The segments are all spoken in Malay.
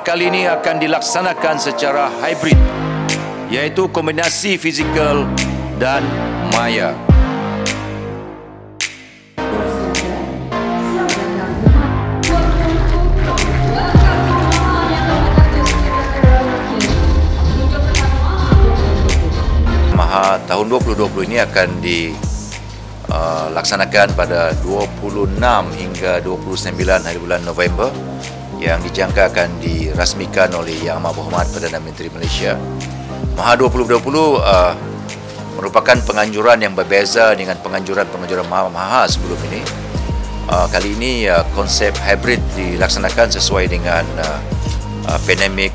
pertama kali ini akan dilaksanakan secara hybrid, yaitu kombinasi fizikal dan maya. MAHA tahun 2020 ini akan dilaksanakan pada 26 hingga 29 hari bulan November, yang dijangka akan dirasmikan oleh Yang Amat Berhormat Perdana Menteri Malaysia. MAHA 2020 merupakan penganjuran yang berbeza dengan penganjuran MAHA sebelum ini. Kali ini konsep hybrid dilaksanakan sesuai dengan pandemik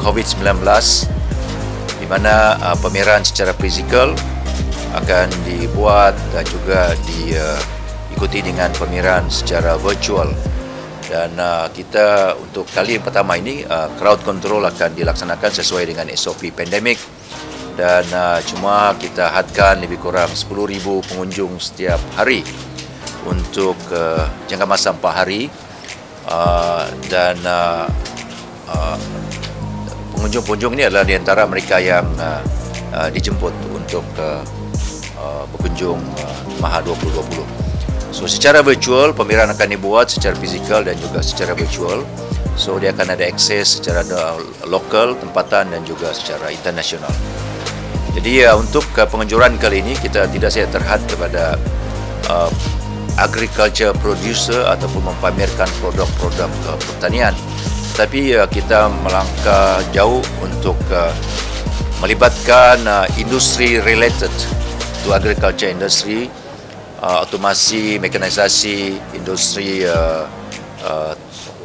COVID-19, di mana pameran secara fizikal akan dibuat dan juga diikuti dengan pameran secara virtual. Dan kita untuk kali yang pertama ini crowd control akan dilaksanakan sesuai dengan SOP pandemik, dan cuma kita hadkan lebih kurang 10,000 pengunjung setiap hari untuk jangka masa 4 hari, dan pengunjung-pengunjung ini adalah di antara mereka yang dijemput untuk berkunjung MAHA 2020. So secara virtual, pameran akan dibuat secara fizikal dan juga secara virtual. So dia akan ada akses secara lokal, tempatan dan juga secara internasional. Jadi untuk penganjuran kali ini kita tidak saja terhad kepada agriculture producer ataupun mempamerkan produk-produk pertanian, tapi kita melangkah jauh untuk melibatkan industri related to agriculture industry, automasi, mekanisasi, industri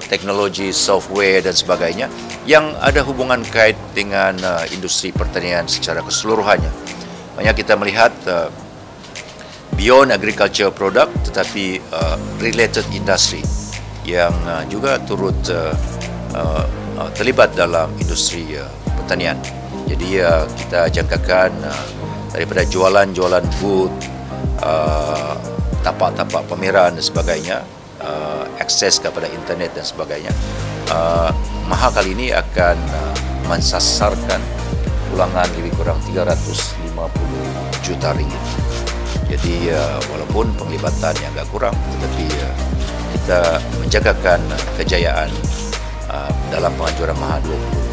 teknologi, software dan sebagainya yang ada hubungan kait dengan industri pertanian secara keseluruhannya. Banyak kita melihat beyond agriculture product, tetapi related industry yang juga turut terlibat dalam industri pertanian. Jadi kita jangkakan daripada jualan-jualan booth, tapak-tapak pameran dan sebagainya, akses kepada internet dan sebagainya. MAHA kali ini akan mensasarkan pulangan lebih kurang 350 juta ringgit. Jadi walaupun penglibatan yang agak kurang, tetapi kita menjagakan kejayaan dalam penganjuran MAHA 2020.